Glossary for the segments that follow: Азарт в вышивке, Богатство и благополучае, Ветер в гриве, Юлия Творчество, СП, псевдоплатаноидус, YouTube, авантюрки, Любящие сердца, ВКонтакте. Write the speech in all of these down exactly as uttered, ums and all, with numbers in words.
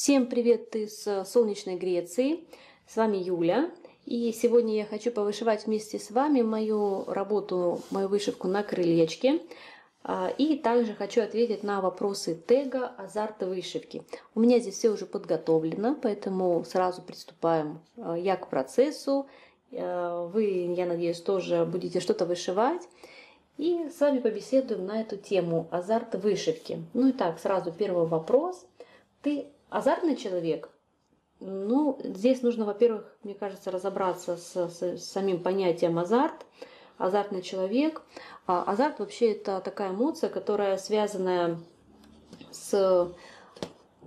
Всем привет из солнечной Греции, с вами Юля. И сегодня я хочу повышивать вместе с вами мою работу, мою вышивку на крылечке. И также хочу ответить на вопросы тега «Азарт вышивки». У меня здесь все уже подготовлено, поэтому сразу приступаем я к процессу. Вы, я надеюсь, тоже будете что-то вышивать. И с вами побеседуем на эту тему «Азарт вышивки». Ну и так, сразу первый вопрос. Ты азартный человек? Ну, здесь нужно, во-первых, мне кажется, разобраться с, с, с самим понятием азарт. Азартный человек. А, азарт вообще это такая эмоция, которая связана с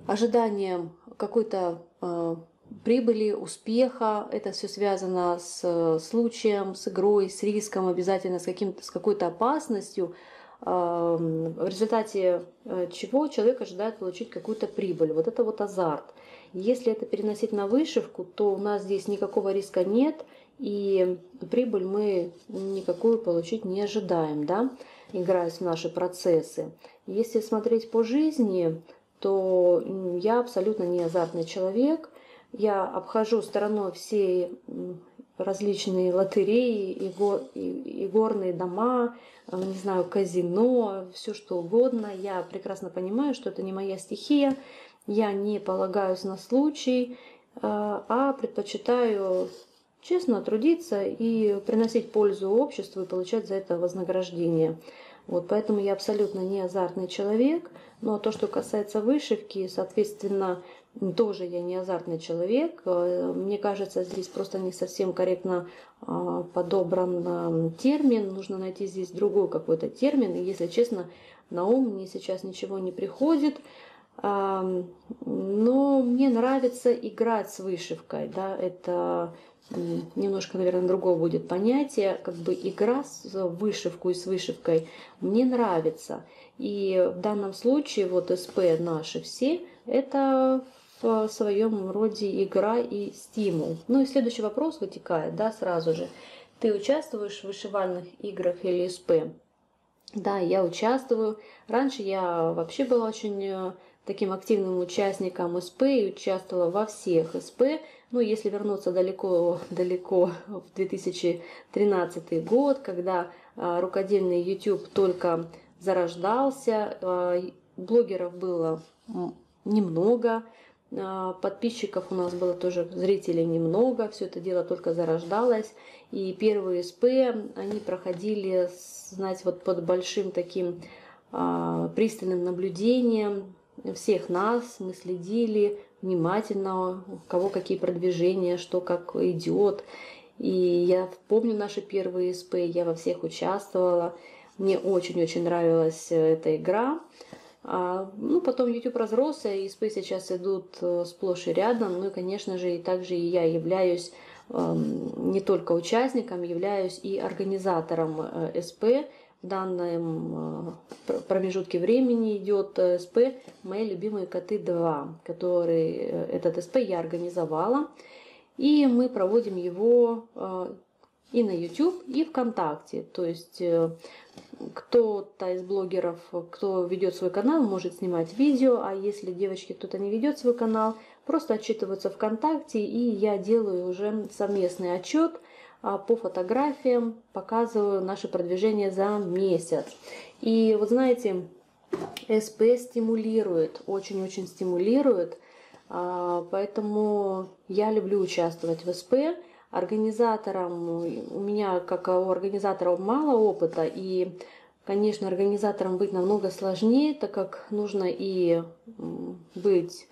ожиданием какой-то э, прибыли, успеха. Это все связано с случаем, с игрой, с риском, обязательно с, с какой-то опасностью, в результате чего человек ожидает получить какую-то прибыль. Вот это вот азарт. Если это переносить на вышивку, то у нас здесь никакого риска нет, и прибыль мы никакую получить не ожидаем, да, играясь в наши процессы. Если смотреть по жизни, то я абсолютно не азартный человек. Я обхожу стороной все различные лотереи, и горные дома, не знаю, казино, все что угодно. Я прекрасно понимаю, что это не моя стихия, я не полагаюсь на случай, а предпочитаю честно трудиться и приносить пользу обществу и получать за это вознаграждение. Вот, поэтому я абсолютно не азартный человек. Но то, что касается вышивки, соответственно, тоже я не азартный человек. Мне кажется, здесь просто не совсем корректно подобран термин. Нужно найти здесь другой какой-то термин. И, если честно, на ум мне сейчас ничего не приходит. Но мне нравится играть с вышивкой. Да? Это немножко, наверное, другое будет понятие. Как бы игра с вышивку и с вышивкой мне нравится. И в данном случае вот СП наши все – это в своем роде игра и стимул. Ну и следующий вопрос вытекает, да, сразу же. Ты участвуешь в вышивальных играх или СП? Да, я участвую. Раньше я вообще была очень таким активным участником СП и участвовала во всех СП. Ну, если вернуться далеко-далеко в две тысячи тринадцатый год, когда рукодельный YouTube только зарождался, блогеров было немного, подписчиков у нас было тоже, зрителей немного, все это дело только зарождалось. И первые СП, они проходили, знаете, вот под большим таким пристальным наблюдением всех нас, мы следили внимательно, у кого какие продвижения, что как идет. И я помню наши первые СП, я во всех участвовала, мне очень-очень нравилась эта игра. Ну, потом YouTube разросся, и СП сейчас идут сплошь и рядом. Ну и, конечно же, и также и я являюсь не только участником, являюсь и организатором СП. В данном промежутке времени идет СП «Мои любимые коты два», который этот СП я организовала. И мы проводим его и на YouTube, и ВКонтакте. То есть кто-то из блогеров, кто ведет свой канал, может снимать видео, а если девочки кто-то не ведет свой канал, просто отчитываются ВКонтакте, и я делаю уже совместный отчет по фотографиям, показываю наше продвижение за месяц. И вот знаете, СП стимулирует, очень-очень стимулирует, поэтому я люблю участвовать в СП. Организатором у меня, как у организаторов, мало опыта, и, конечно, организатором быть намного сложнее, так как нужно и быть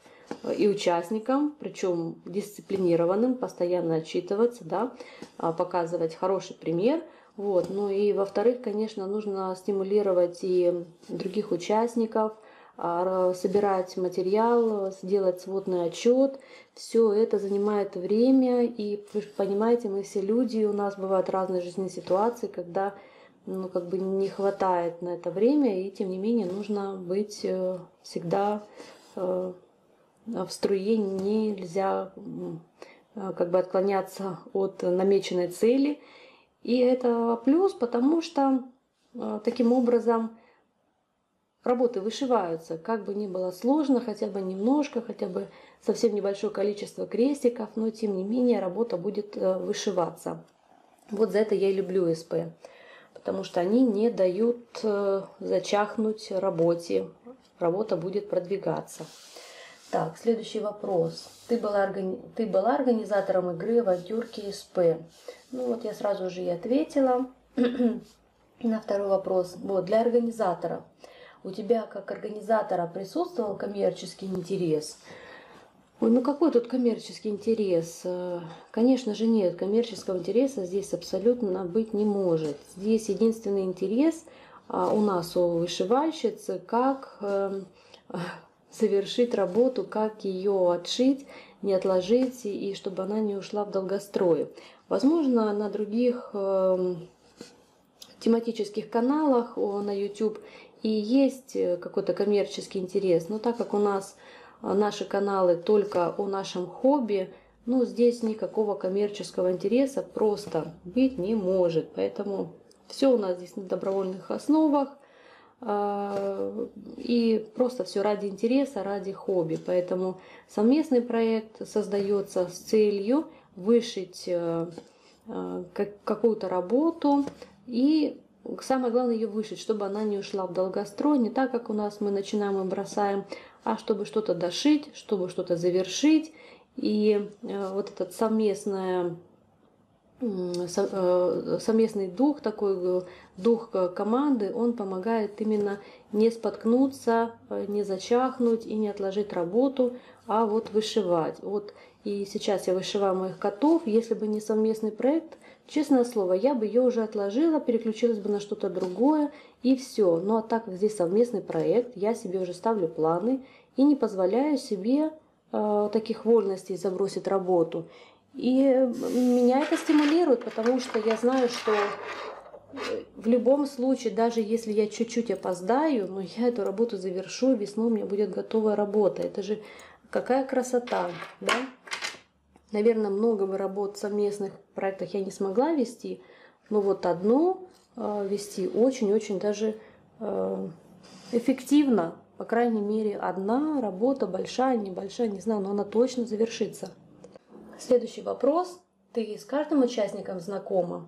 и участникам, причем дисциплинированным, постоянно отчитываться, да, показывать хороший пример. Вот. Ну и, во-вторых, конечно, нужно стимулировать и других участников, собирать материал, сделать сводный отчет. Все это занимает время, и, вы понимаете, мы все люди, у нас бывают разные жизненные ситуации, когда ну, как бы не хватает на это время, и, тем не менее, нужно быть всегда в струе, нельзя как бы отклоняться от намеченной цели. И это плюс, потому что таким образом работы вышиваются, как бы ни было сложно, хотя бы немножко, хотя бы совсем небольшое количество крестиков, но тем не менее работа будет вышиваться. Вот за это я и люблю СП, потому что они не дают зачахнуть работе, работа будет продвигаться. Так, следующий вопрос. Ты была, органи... Ты была организатором игры авантюрки СП? Ну вот я сразу же и ответила на второй вопрос. Вот, для организатора. У тебя как организатора присутствовал коммерческий интерес? Ой, ну какой тут коммерческий интерес? Конечно же нет, коммерческого интереса здесь абсолютно быть не может. Здесь единственный интерес у нас, у вышивальщицы, как совершить работу, как ее отшить, не отложить, и чтобы она не ушла в долгострой. Возможно, на других э, тематических каналах на YouTube и есть какой-то коммерческий интерес, но так как у нас наши каналы только о нашем хобби, ну, здесь никакого коммерческого интереса просто быть не может. Поэтому все у нас здесь на добровольных основах. И просто все ради интереса, ради хобби. Поэтому совместный проект создается с целью вышить какую-то работу и самое главное ее вышить, чтобы она не ушла в долгострой, не так, как у нас мы начинаем и бросаем, а чтобы что-то дошить, чтобы что-то завершить. И вот этот совместное совместный дух, такой дух команды, он помогает именно не споткнуться, не зачахнуть и не отложить работу, а вот вышивать. Вот и сейчас я вышиваю моих котов. Если бы не совместный проект, честное слово, я бы ее уже отложила, переключилась бы на что-то другое и все. Но а так как здесь совместный проект, я себе уже ставлю планы и не позволяю себе э, таких вольностей забросить работу. И меня это стимулирует, потому что я знаю, что в любом случае, даже если я чуть-чуть опоздаю, но я эту работу завершу, весной у меня будет готовая работа. Это же какая красота, да? Наверное, много бы работ в совместных проектах я не смогла вести, но вот одну вести очень-очень даже эффективно. По крайней мере, одна работа, большая, небольшая, не знаю, но она точно завершится. Следующий вопрос. Ты с каждым участником знакома?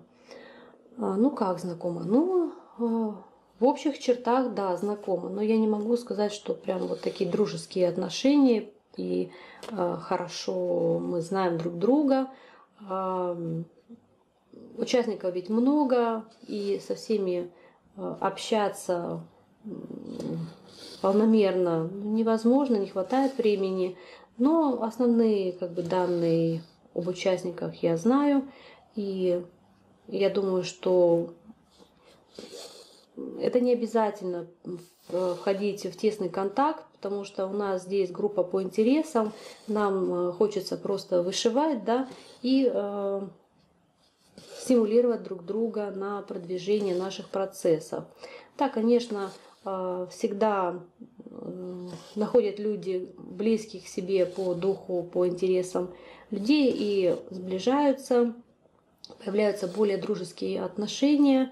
Ну как знакома? Ну, в общих чертах, да, знакома. Но я не могу сказать, что прям вот такие дружеские отношения и хорошо мы знаем друг друга. Участников ведь много, и со всеми общаться полномерно невозможно, не хватает времени. Но основные как бы данные об участниках я знаю, и я думаю, что это не обязательно входить в тесный контакт, потому что у нас здесь группа по интересам, нам хочется просто вышивать, да, и э, стимулировать друг друга на продвижение наших процессов. Да, конечно, э, всегда находят люди близких к себе по духу, по интересам людей и сближаются, появляются более дружеские отношения.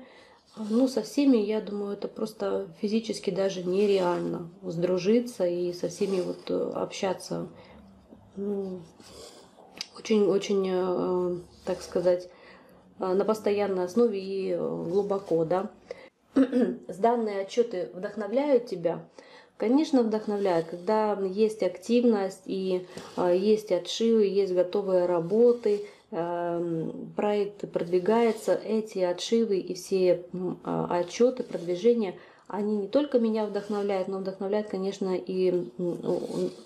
Ну, со всеми, я думаю, это просто физически даже нереально сдружиться и со всеми вот общаться. Очень-очень, так сказать, на постоянной основе и глубоко, да. Сданные отчеты вдохновляют тебя? Конечно, вдохновляет, когда есть активность, и э, есть отшивы, есть готовые работы, э, проект продвигается, эти отшивы и все э, отчеты, продвижения, они не только меня вдохновляют, но вдохновляют, конечно, и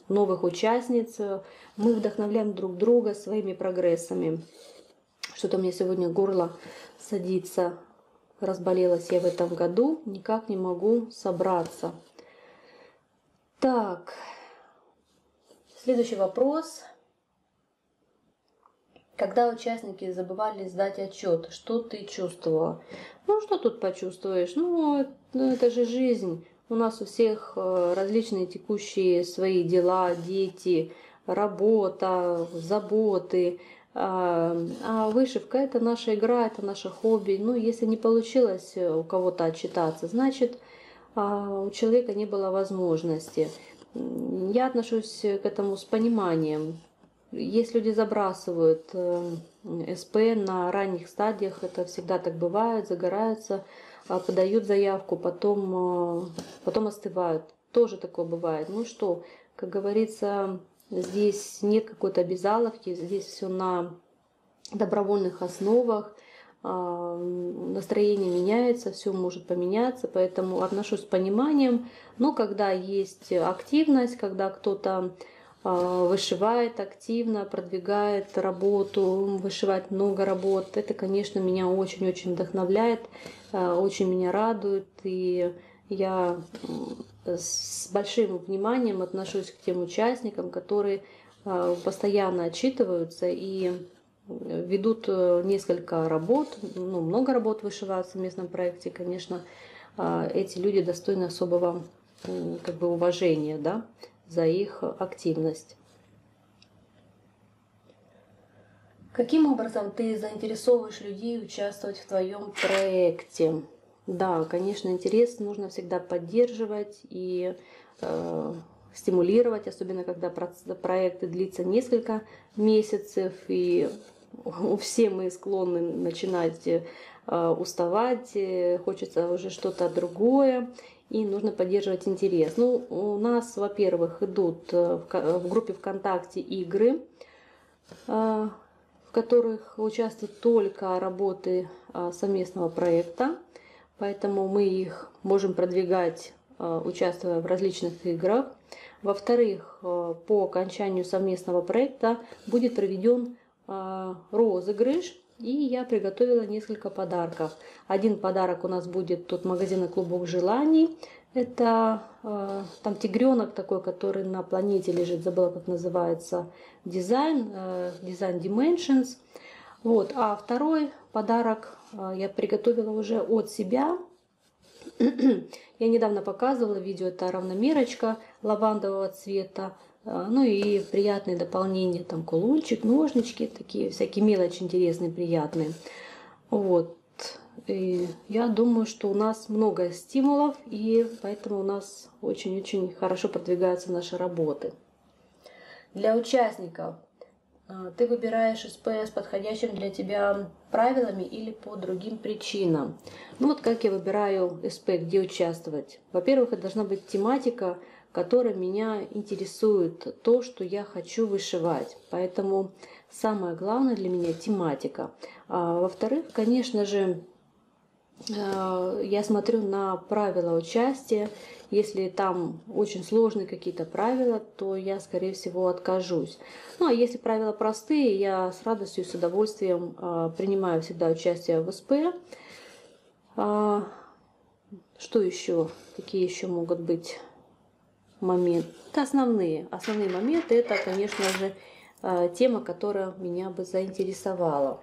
новых участниц. Мы вдохновляем друг друга своими прогрессами. Что-то мне сегодня горло садится, разболелась я в этом году, никак не могу собраться. Так, следующий вопрос. Когда участники забывали сдать отчет, что ты чувствовала? Ну, что тут почувствуешь? Ну, это же жизнь. У нас у всех различные текущие свои дела, дети, работа, заботы. А вышивка – это наша игра, это наше хобби. Ну, если не получилось у кого-то отчитаться, значит... а у человека не было возможности. Я отношусь к этому с пониманием. Если люди забрасывают эс пэ на ранних стадиях, это всегда так бывает, загораются, подают заявку, потом, потом остывают. Тоже такое бывает. Ну что, как говорится, здесь нет какой-то обязаловки, здесь все на добровольных основах. Настроение меняется, все может поменяться, поэтому отношусь с пониманием. Но когда есть активность, когда кто-то вышивает активно, продвигает работу, вышивает много работ, это, конечно, меня очень-очень вдохновляет, очень меня радует. И я с большим вниманием отношусь к тем участникам, которые постоянно отчитываются и ведут несколько работ, ну, много работ вышивают в совместном проекте. Конечно, эти люди достойны особого, как бы, уважения, да, за их активность. Каким образом ты заинтересовываешь людей участвовать в твоем проекте? Да, конечно, интерес нужно всегда поддерживать и э, стимулировать, особенно когда проекты длится несколько месяцев, и все мы склонны начинать э, уставать, хочется уже что-то другое, и нужно поддерживать интерес. Ну, у нас, во-первых, идут в, в группе ВКонтакте игры, э, в которых участвуют только работы э, совместного проекта. Поэтому мы их можем продвигать, участвуя в различных играх. Во-вторых, по окончанию совместного проекта будет проведен розыгрыш, и я приготовила несколько подарков. Один подарок у нас будет тот магазин «Клубок желаний». Это там тигренок такой, который на планете лежит, забыла, как называется, дизайн, дизайн Dimensions. Вот. А второй подарок я приготовила уже от себя. Я недавно показывала видео, это равномерочка лавандового цвета, ну и приятные дополнения, там кулончик, ножнички, такие всякие мелочи интересные, приятные. Вот. И я думаю, что у нас много стимулов, и поэтому у нас очень-очень хорошо продвигаются наши работы. Для участников ты выбираешь эс пэ с подходящим для тебя правилами или по другим причинам? Ну вот как я выбираю эс пэ, где участвовать. Во-первых, это должна быть тематика, которая меня интересует, то, что я хочу вышивать. Поэтому самое главное для меня тематика. А во-вторых, конечно же, я смотрю на правила участия. Если там очень сложные какие-то правила, то я, скорее всего, откажусь. Ну, а если правила простые, я с радостью и с удовольствием э, принимаю всегда участие в эс пэ. А, что еще? Какие еще могут быть моменты? Это основные. Основные моменты – это, конечно же, э, тема, которая меня бы заинтересовала.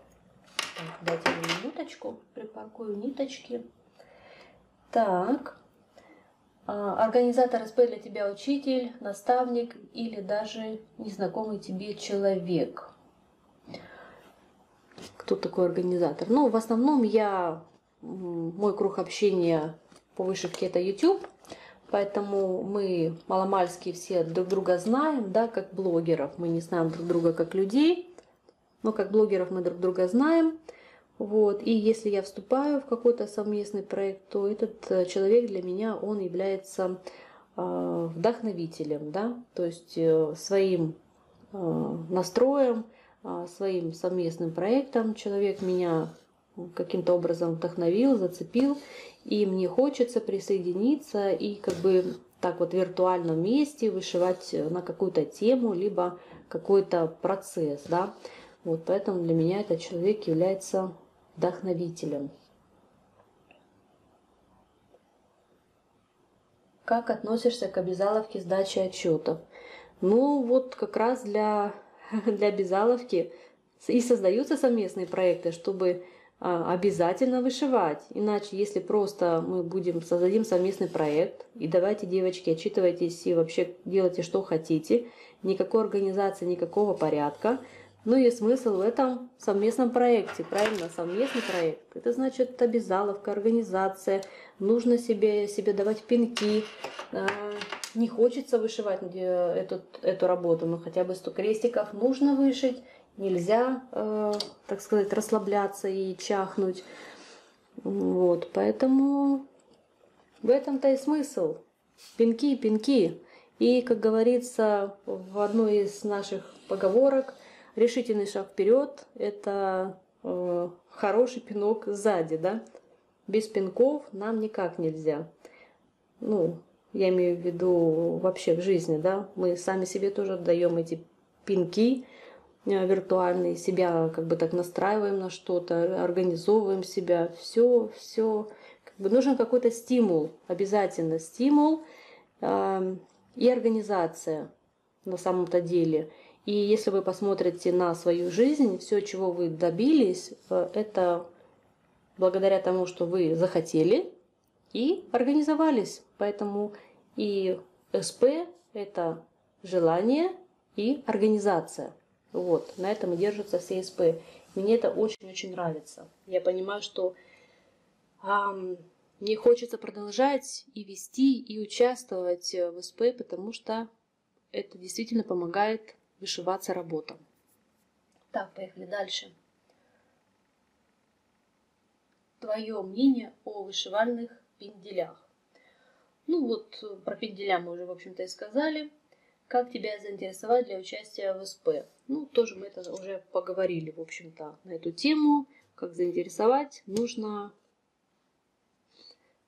Так, дайте мне минуточку, припаркую ниточки. Так. Организатор эс пэ для тебя учитель, наставник или даже незнакомый тебе человек. Кто такой организатор? Ну, в основном я, мой круг общения по вышивке — это ютуб, поэтому мы маломальски все друг друга знаем, да, как блогеров. Мы не знаем друг друга как людей, но как блогеров мы друг друга знаем. Вот. И если я вступаю в какой-то совместный проект, то этот человек для меня, он является э, вдохновителем, да? То есть э, своим э, настроем, э, своим совместным проектом человек меня каким-то образом вдохновил, зацепил, и мне хочется присоединиться и как бы так вот в виртуальном месте вышивать на какую-то тему, либо какой-то процесс, да? Вот, поэтому для меня этот человек является вдохновителем. Как относишься к обязаловке сдачи отчетов? Ну вот как раз для, для обязаловки и создаются совместные проекты, чтобы обязательно вышивать. Иначе, если просто мы будем создадим совместный проект и давайте, девочки, отчитывайтесь и вообще делайте, что хотите, никакой организации, никакого порядка, Ну и смысл в этом совместном проекте, правильно, совместный проект. Это значит обязаловка, организация, нужно себе, себе давать пинки. Не хочется вышивать эту, эту работу, но хотя бы сто крестиков нужно вышить. Нельзя, так сказать, расслабляться и чахнуть. Вот, поэтому в этом-то и смысл. Пинки, пинки. И, как говорится в одной из наших поговорок, решительный шаг вперед – это э, хороший пинок сзади, да? Без пинков нам никак нельзя. Ну, я имею в виду вообще в жизни, да? Мы сами себе тоже даем эти пинки э, виртуальные, себя как бы так настраиваем на что-то, организовываем себя, все, все. Как бы нужен какой-то стимул, обязательно стимул э, и организация на самом-то деле. И если вы посмотрите на свою жизнь, все, чего вы добились, это благодаря тому, что вы захотели и организовались. Поэтому и СП – это желание и организация. Вот, на этом и держатся все СП. Мне это очень-очень нравится. Я понимаю, что а, мне хочется продолжать и вести, и участвовать в СП, потому что это действительно помогает вышиваться работа. Так, поехали дальше. Твое мнение о вышивальных пенделях. Ну вот, про пенделя мы уже, в общем-то, и сказали. Как тебя заинтересовать для участия в СП? Ну, тоже мы это уже поговорили, в общем-то, на эту тему. Как заинтересовать? Нужно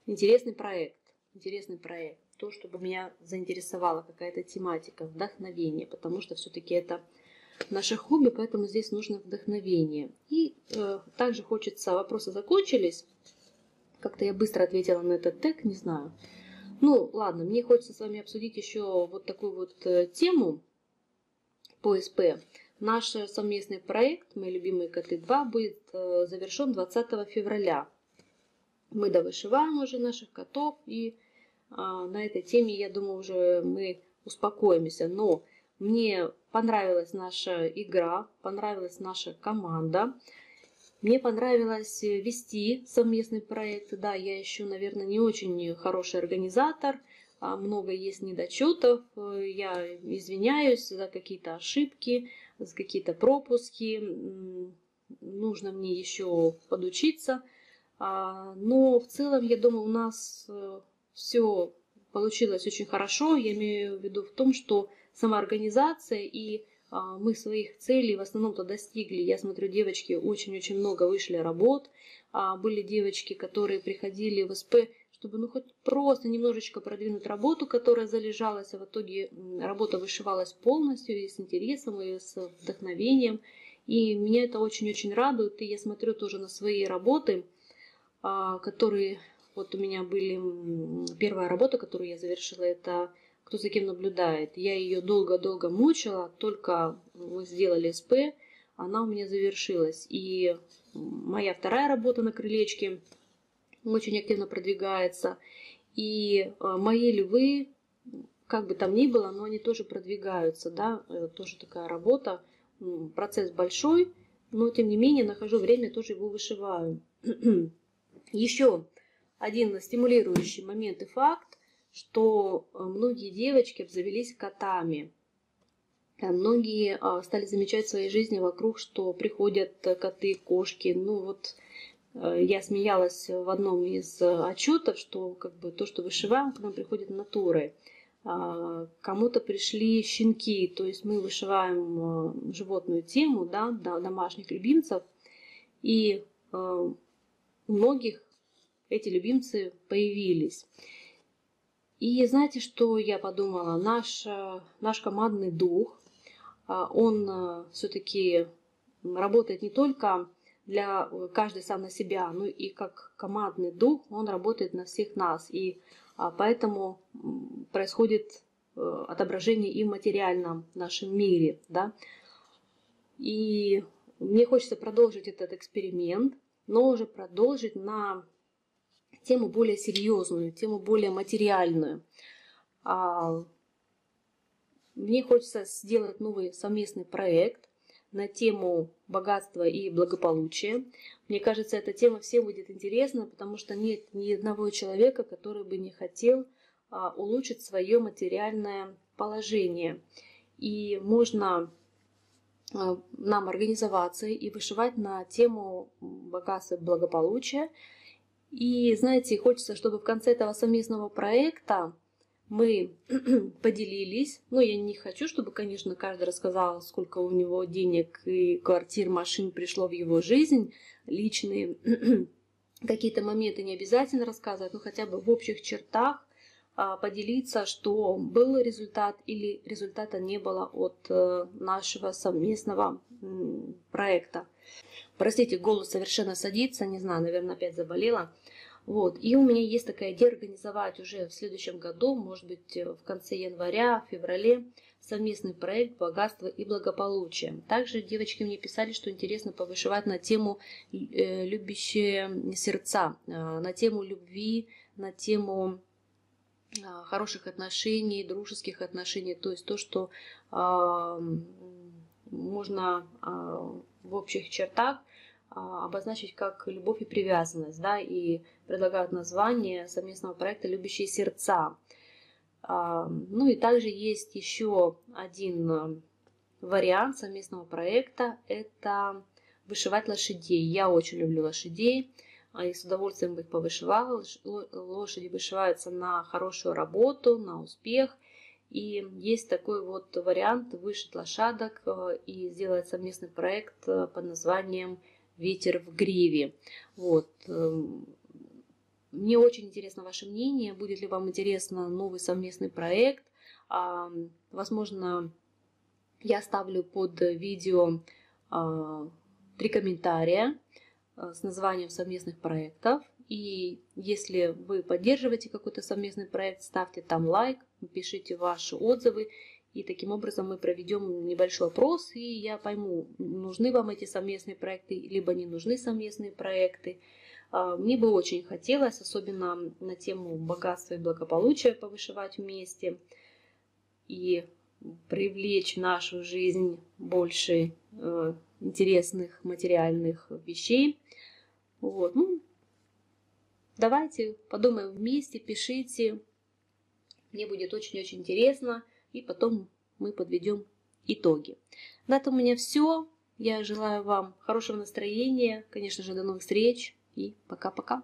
интересный проект. Интересный проект. То, чтобы меня заинтересовала какая-то тематика, вдохновение, потому что все-таки это наше хобби, поэтому здесь нужно вдохновение. И э, также хочется, вопросы закончились, как-то я быстро ответила на этот тег, не знаю. Ну ладно, мне хочется с вами обсудить еще вот такую вот э, тему по СП. Наш совместный проект «Мои любимые коты два» будет э, завершен двадцатого февраля. Мы довышиваем уже наших котов, и на этой теме, я думаю, уже мы успокоимся. Но мне понравилась наша игра, понравилась наша команда. Мне понравилось вести совместный проект. Да, я еще, наверное, не очень хороший организатор. Много есть недочетов. Я извиняюсь за какие-то ошибки, за какие-то пропуски. Нужно мне еще подучиться. Но в целом, я думаю, у нас все получилось очень хорошо. Я имею в виду в том, что самоорганизация, и а, мы своих целей в основном-то достигли. Я смотрю, девочки очень-очень много вышли работ. А, были девочки, которые приходили в СП, чтобы ну хоть просто немножечко продвинуть работу, которая залежалась. А в итоге работа вышивалась полностью и с интересом, и с вдохновением. И меня это очень-очень радует. И я смотрю тоже на свои работы, а, которые... Вот у меня были первая работа, которую я завершила, это «Кто за кем наблюдает». Я ее долго-долго мучила, только мы сделали СП, она у меня завершилась. И моя вторая работа на крылечке очень активно продвигается. И мои львы, как бы там ни было, но они тоже продвигаются, да, тоже такая работа. Процесс большой, но тем не менее нахожу время, тоже его вышиваю. Еще один стимулирующий момент и факт, что многие девочки обзавелись котами. Многие стали замечать в своей жизни вокруг, что приходят коты, кошки. Ну вот я смеялась в одном из отчетов, что как бы то, что вышиваем, к нам приходят натуры. Кому-то пришли щенки, то есть мы вышиваем животную тему, да, домашних любимцев. И у многих эти любимцы появились. И знаете, что я подумала? Наш, наш командный дух, он все-таки работает не только для каждый сам на себя, но и как командный дух он работает на всех нас. И поэтому происходит отображение и в материальном нашем мире. Да? И мне хочется продолжить этот эксперимент, но уже продолжить на тему более серьезную, тему более материальную. Мне хочется сделать новый совместный проект, на тему «Богатство и благополучие». Мне кажется, эта тема всем будет интересна, потому что нет ни одного человека, который бы не хотел а, улучшить свое материальное положение. И можно а, нам организоваться и вышивать на тему «Богатство и благополучие». И, знаете, хочется, чтобы в конце этого совместного проекта мы поделились. Ну, я не хочу, чтобы, конечно, каждый рассказал, сколько у него денег и квартир, машин пришло в его жизнь. Личные какие-то моменты не обязательно рассказывать, но хотя бы в общих чертах поделиться, что был результат или результата не было от нашего совместного проекта. Простите, голос совершенно садится, не знаю, наверное, опять заболела. Вот. И у меня есть такая идея организовать уже в следующем году, может быть, в конце января, в феврале, совместный проект «Богатство и благополучие». Также девочки мне писали, что интересно повышивать на тему «Любящие сердца», на тему любви, на тему хороших отношений, дружеских отношений, то есть то, что можно в общих чертах обозначить как любовь и привязанность, да, и предлагают название совместного проекта «Любящие сердца». Ну и также есть еще один вариант совместного проекта – это вышивать лошадей. Я очень люблю лошадей, и с удовольствием бы их повышивала. Лошади вышиваются на хорошую работу, на успех. И есть такой вот вариант вышить лошадок и сделать совместный проект под названием «Ветер в гриве». Вот. Мне очень интересно ваше мнение, будет ли вам интересно новый совместный проект. Возможно, я оставлю под видео три комментария с названием совместных проектов. И если вы поддерживаете какой-то совместный проект, ставьте там лайк, пишите ваши отзывы. И таким образом мы проведем небольшой опрос, и я пойму, нужны вам эти совместные проекты, либо не нужны совместные проекты. Мне бы очень хотелось, особенно на тему богатства и благополучия, повышивать вместе и привлечь в нашу жизнь больше интересных материальных вещей. Вот. Ну, давайте подумаем вместе, пишите. Мне будет очень-очень интересно. И потом мы подведем итоги. На этом у меня все. Я желаю вам хорошего настроения. Конечно же, до новых встреч. И пока-пока.